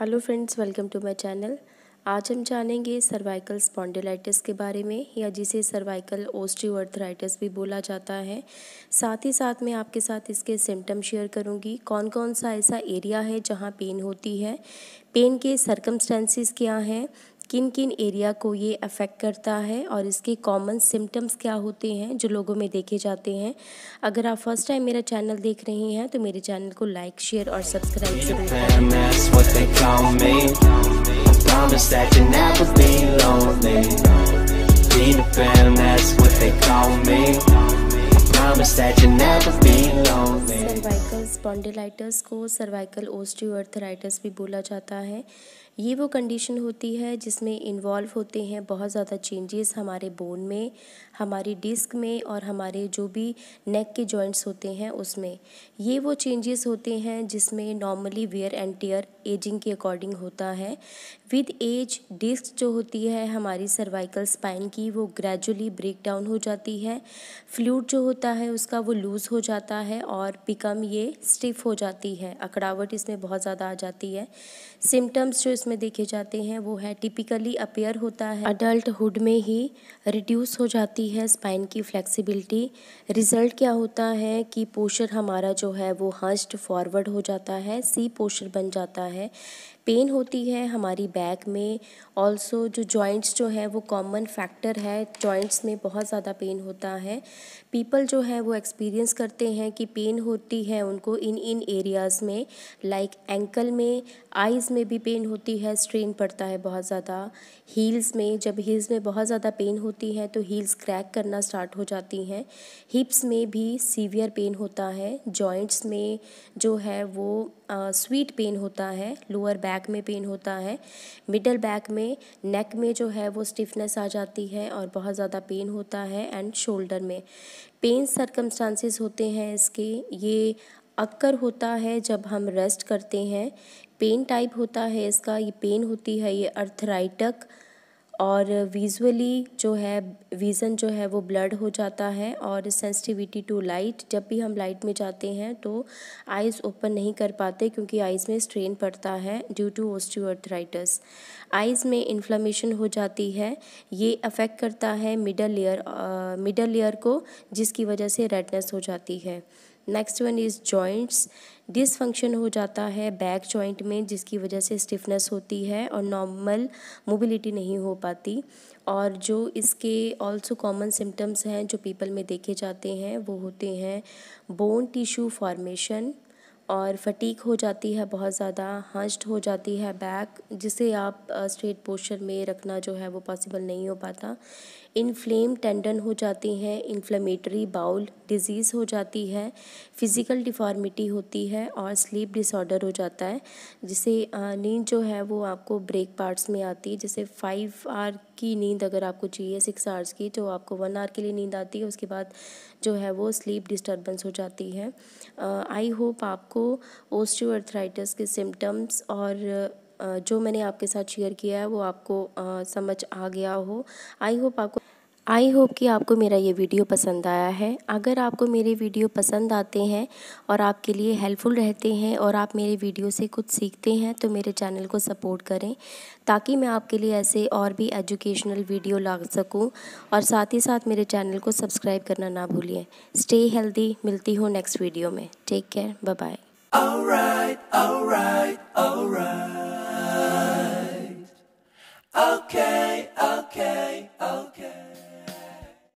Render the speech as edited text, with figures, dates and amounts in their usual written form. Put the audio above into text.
Hello friends, welcome to my channel. आज हम जानेंगे सर्वाइकल स्पॉन्डिलाइटिस के बारे में, या जिसे सर्वाइकल ऑस्टियोआर्थराइटिस भी बोला जाता है। साथ ही साथ मैं आपके साथ इसके सिम्टम शेयर करूंगी, कौन कौन सा ऐसा एरिया है जहां पेन होती है, पेन के सर्कमस्टेंसेस क्या हैं, किन किन एरिया को ये अफेक्ट करता है और इसके कॉमन सिम्टम्स क्या होते हैं जो लोगों में देखे जाते हैं। अगर आप फर्स्ट टाइम मेरा चैनल देख रही हैं तो मेरे चैनल को लाइक, शेयर और सब्सक्राइब जरूर करें। सर्वाइकल स्पॉन्डिलाइटिस को सर्वाइकल ऑस्टियोआर्थराइटिस भी बोला जाता है। ये वो कंडीशन होती है जिसमें इन्वॉल्व होते हैं बहुत ज़्यादा चेंजेस हमारे बोन में, हमारी डिस्क में और हमारे जो भी नेक के जॉइंट्स होते हैं उसमें। ये वो चेंजेस होते हैं जिसमें normally wear and tear ageing के अकॉर्डिंग होता है। विद एज डिस्क जो होती है हमारी सर्वाइकल स्पाइन की, वो ग्रेजुअली ब्रेक डाउन हो जाती है। फ्लूइड जो होता है उसका वो लूज़ हो जाता है और बिकम ये स्टिफ हो जाती है, अकड़ावट इसमें बहुत ज़्यादा आ जाती है। सिम्टम्स जो में देखे जाते हैं वो है टिपिकली अपीयर होता है अडल्टहुड में ही, रिड्यूस हो जाती है स्पाइन की फ्लेक्सिबिलिटी। रिजल्ट क्या होता है कि पोस्चर हमारा जो है वो हंस्ड फॉरवर्ड हो जाता है, सी पोस्चर बन जाता है। पेन होती है हमारी बैक में। ऑल्सो जो जॉइंट्स जो है वो कॉमन फैक्टर है, जॉइंट्स में बहुत ज़्यादा पेन होता है। पीपल जो है वो एक्सपीरियंस करते हैं कि पेन होती है उनको इन एरियाज़ में, लाइक एंकल में, आइज़ में भी पेन होती है, स्ट्रेन पड़ता है बहुत ज़्यादा। हील्स में, जब हील्स में बहुत ज़्यादा पेन होती है तो हील्स क्रैक करना स्टार्ट हो जाती हैं। हिप्स में भी सीवियर पेन होता है। जॉइंट्स में जो है वो स्वीट पेन होता है। लोअर बैक में पेन होता है, मिडल बैक में, नेक में जो है वो स्टिफनेस आ जाती है और बहुत ज़्यादा पेन होता है। एंड शोल्डर में पेन सर्कमस्टांसेस होते हैं इसके। ये अक्सर होता है जब हम रेस्ट करते हैं। पेन टाइप होता है इसका, ये पेन होती है ये अर्थराइटिक और विजुअली जो है विज़न जो है वो ब्लर्ड हो जाता है। और सेंसिटिविटी टू लाइट, जब भी हम लाइट में जाते हैं तो आइज़ ओपन नहीं कर पाते क्योंकि आइज़ में स्ट्रेन पड़ता है ड्यू टू ऑस्टियोआर्थराइटिस। आइज़ में इन्फ्लेमेशन हो जाती है। ये अफेक्ट करता है मिडल लेयर को, जिसकी वजह से रेडनेस हो जाती है। Next one is joints. Dysfunction हो जाता है बैक जॉइंट में, जिसकी वजह से स्टिफनेस होती है और नॉर्मल मोबिलिटी नहीं हो पाती। और जो इसके ऑल्सो कॉमन सिम्टम्स हैं जो पीपल में देखे जाते हैं वो होते हैं बोन टिश्यू फॉर्मेशन, और फटीक हो जाती है बहुत ज़्यादा, हंस्ड हो जाती है बैक, जिसे आप स्ट्रेट पोस्चर में रखना जो है वो पॉसिबल नहीं हो पाता। इन्फ्लेम टेंडन हो जाती हैं, इन्फ्लेमेटरी बाउल डिजीज़ हो जाती है, फिज़िकल डिफॉर्मिटी होती है और स्लीप डिसऑर्डर हो जाता है, जिसे नींद जो है वो आपको ब्रेक पार्ट्स में आती है। जैसे 5 आवर की नींद अगर आपको चाहिए 6 आवर्स की, तो आपको 1 आवर के लिए नींद आती है, उसके बाद जो है वो स्लीप डिस्टर्बेंस हो जाती है। आई होप आपको ऑस्टियोआर्थराइटिस के सिम्टम्स और जो मैंने आपके साथ शेयर किया है वो आपको समझ आ गया हो। आई होप कि आपको मेरा ये वीडियो पसंद आया है। अगर आपको मेरे वीडियो पसंद आते हैं और आपके लिए हेल्पफुल रहते हैं और आप मेरे वीडियो से कुछ सीखते हैं तो मेरे चैनल को सपोर्ट करें, ताकि मैं आपके लिए ऐसे और भी एजुकेशनल वीडियो ला सकूं। और साथ ही साथ मेरे चैनल को सब्सक्राइब करना ना भूलिए। स्टे हेल्दी, मिलती हूँ नेक्स्ट वीडियो में। Take care, bye bye.